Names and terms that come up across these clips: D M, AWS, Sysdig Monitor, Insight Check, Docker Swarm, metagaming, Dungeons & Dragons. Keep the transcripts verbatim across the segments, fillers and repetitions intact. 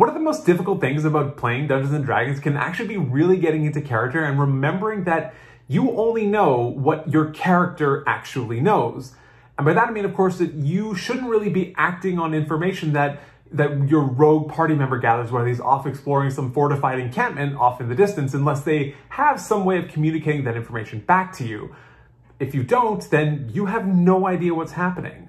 One of the most difficult things about playing Dungeons and Dragons can actually be really getting into character and remembering that you only know what your character actually knows. And by that I mean, of course, that you shouldn't really be acting on information that, that your rogue party member gathers while he's off exploring some fortified encampment off in the distance unless they have some way of communicating that information back to you. If you don't, then you have no idea what's happening.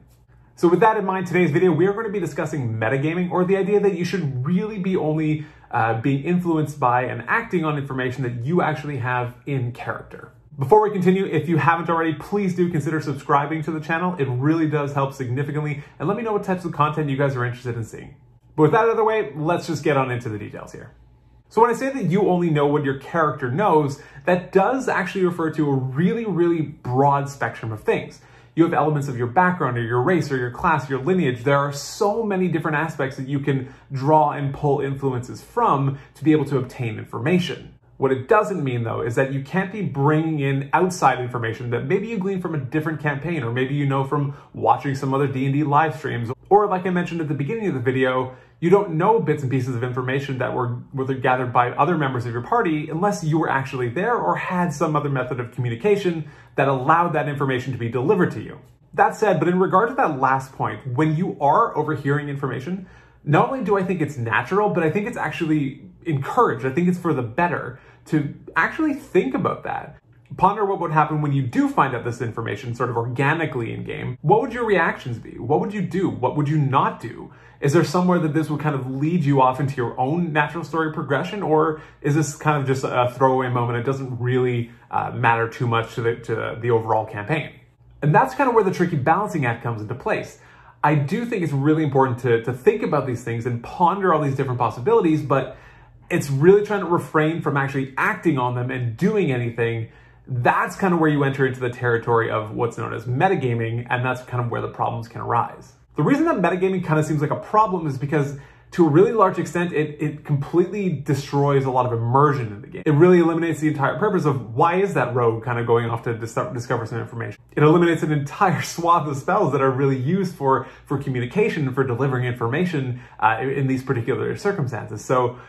So with that in mind, today's video, we are going to be discussing metagaming, or the idea that you should really be only uh, being influenced by and acting on information that you actually have in character. Before we continue, if you haven't already, please do consider subscribing to the channel. It really does help significantly, and let me know what types of content you guys are interested in seeing. But with that out of the way, let's just get on into the details here. So when I say that you only know what your character knows, that does actually refer to a really, really broad spectrum of things. You have elements of your background or your race or your class, your lineage. There are so many different aspects that you can draw and pull influences from to be able to obtain information. What it doesn't mean, though, is that you can't be bringing in outside information that maybe you glean from a different campaign, or maybe you know from watching some other D and D live streams. Or like I mentioned at the beginning of the video, you don't know bits and pieces of information that were, were gathered by other members of your party unless you were actually there or had some other method of communication that allowed that information to be delivered to you. That said, but in regard to that last point, when you are overhearing information, not only do I think it's natural, but I think it's actually encouraged. I think it's for the better to actually think about that. Ponder what would happen when you do find out this information sort of organically in-game. What would your reactions be? What would you do? What would you not do? Is there somewhere that this would kind of lead you off into your own natural story progression, or is this kind of just a throwaway moment? It doesn't really uh, matter too much to the, to the overall campaign. And that's kind of where the tricky balancing act comes into place. I do think it's really important to, to think about these things and ponder all these different possibilities, but it's really trying to refrain from actually acting on them and doing anything. That's kind of where you enter into the territory of what's known as metagaming, and that's kind of where the problems can arise. The reason that metagaming kind of seems like a problem is because to a really large extent, it, it completely destroys a lot of immersion in the game. It really eliminates the entire purpose of why is that rogue kind of going off to dis discover some information. It eliminates an entire swath of spells that are really used for, for communication and for delivering information uh, in these particular circumstances. So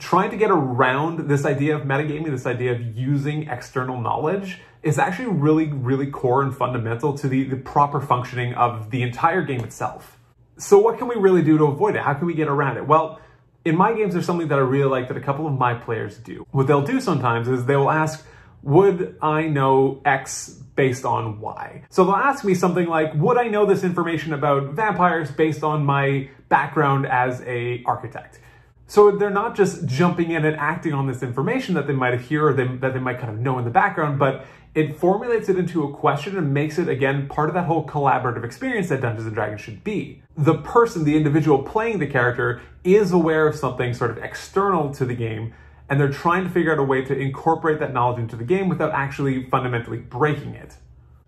trying to get around this idea of metagaming, this idea of using external knowledge, is actually really, really core and fundamental to the, the proper functioning of the entire game itself. So what can we really do to avoid it? How can we get around it? Well, in my games, there's something that I really like that a couple of my players do. What they'll do sometimes is they'll ask, would I know X based on Y? So they'll ask me something like, would I know this information about vampires based on my background as an architect? So they're not just jumping in and acting on this information that they might have heard or they, that they might kind of know in the background, but it formulates it into a question and makes it, again, part of that whole collaborative experience that Dungeons and Dragons should be. The person, the individual playing the character, is aware of something sort of external to the game, and they're trying to figure out a way to incorporate that knowledge into the game without actually fundamentally breaking it.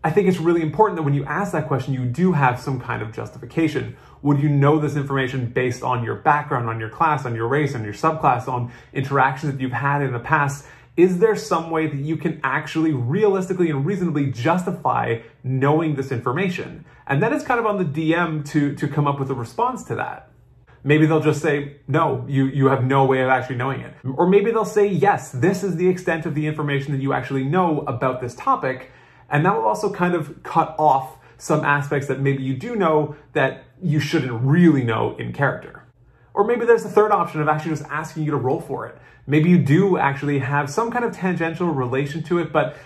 I think it's really important that when you ask that question, you do have some kind of justification. Would you know this information based on your background, on your class, on your race, on your subclass, on interactions that you've had in the past? Is there some way that you can actually realistically and reasonably justify knowing this information? And then it's kind of on the D M to, to come up with a response to that. Maybe they'll just say, no, you, you have no way of actually knowing it. Or maybe they'll say, yes, this is the extent of the information that you actually know about this topic. And that will also kind of cut off some aspects that maybe you do know that you shouldn't really know in character. Or maybe there's a third option of actually just asking you to roll for it. Maybe you do actually have some kind of tangential relation to it, but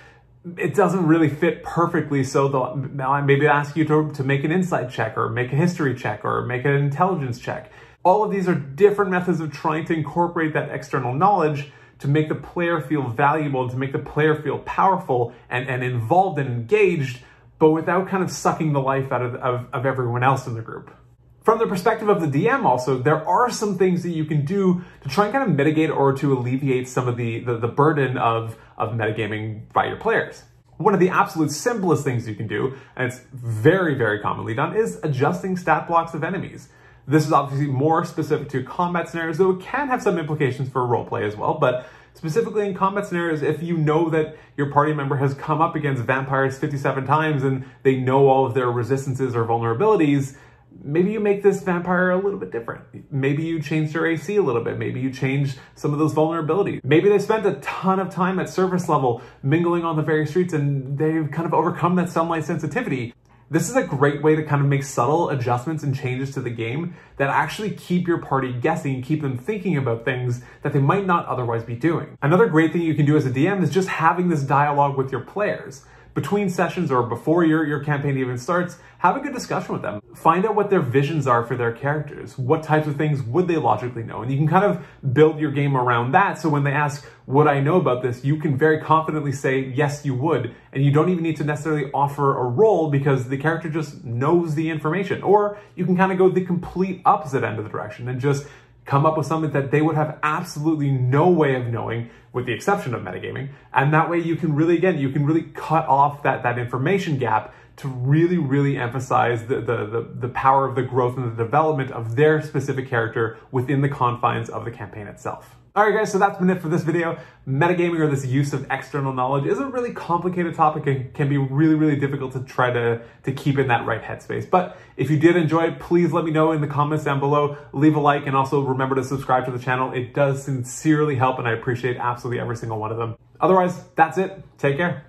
it doesn't really fit perfectly, so they'll maybe ask you to, to make an insight check, or make a history check, or make an intelligence check. All of these are different methods of trying to incorporate that external knowledge to make the player feel valuable, and to make the player feel powerful and, and involved and engaged, but without kind of sucking the life out of, of, of everyone else in the group. From the perspective of the D M also, there are some things that you can do to try and kind of mitigate or to alleviate some of the, the, the burden of, of metagaming by your players. One of the absolute simplest things you can do, and it's very, very commonly done, is adjusting stat blocks of enemies. This is obviously more specific to combat scenarios, though it can have some implications for roleplay as well, but specifically in combat scenarios, if you know that your party member has come up against vampires fifty-seven times and they know all of their resistances or vulnerabilities, maybe you make this vampire a little bit different. Maybe you change their A C a little bit. Maybe you change some of those vulnerabilities. Maybe they spent a ton of time at surface level mingling on the very streets and they've kind of overcome that sunlight sensitivity. This is a great way to kind of make subtle adjustments and changes to the game that actually keep your party guessing, keep them thinking about things that they might not otherwise be doing. Another great thing you can do as a D M is just having this dialogue with your players. Between sessions or before your, your campaign even starts, have a good discussion with them. Find out what their visions are for their characters. What types of things would they logically know? And you can kind of build your game around that, so when they ask, would I know about this? You can very confidently say, yes, you would. And you don't even need to necessarily offer a role because the character just knows the information. Or you can kind of go the complete opposite end of the direction and just come up with something that they would have absolutely no way of knowing, with the exception of metagaming. And that way you can really, again, you can really cut off that, that information gap to really, really emphasize the, the, the, the power of the growth and the development of their specific character within the confines of the campaign itself. All right, guys, so that's been it for this video. Metagaming, or this use of external knowledge, is a really complicated topic and can be really, really difficult to try to, to keep in that right headspace. But if you did enjoy it, please let me know in the comments down below. Leave a like, and also remember to subscribe to the channel. It does sincerely help, and I appreciate absolutely every single one of them. Otherwise, that's it. Take care.